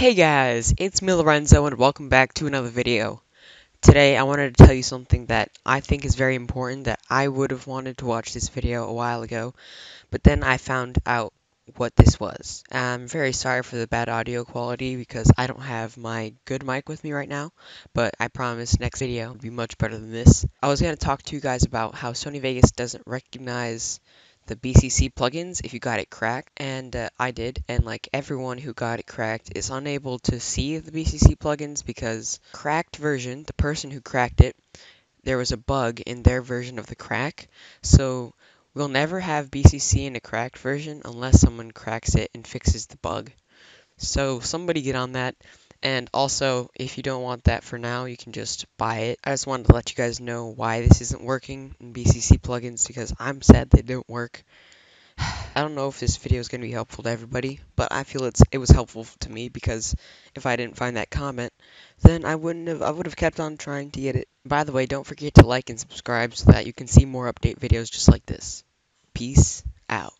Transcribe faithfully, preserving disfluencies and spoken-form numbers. Hey guys, it's me Lorenzo and welcome back to another video. Today I wanted to tell you something that I think is very important that I would have wanted to watch this video a while ago, but then I found out what this was. I'm very sorry for the bad audio quality because I don't have my good mic with me right now, but I promise next video will be much better than this. I was going to talk to you guys about how Sony Vegas doesn't recognize the B C C plugins if you got it cracked, and uh, I did, and like everyone who got it cracked is unable to see the B C C plugins because cracked version, the person who cracked it, there was a bug in their version of the crack, so we'll never have B C C in a cracked version unless someone cracks it and fixes the bug. So somebody get on that, and also if you don't want that for now, you can just buy it. I just wanted to let you guys know why this isn't working in B C C plugins because I'm sad they don't work. I don't know if this video is going to be helpful to everybody, but I feel it's it was helpful to me because if I didn't find that comment, then I wouldn't have I would have kept on trying to get it. By the way, don't forget to like and subscribe so that you can see more update videos just like this. Peace out.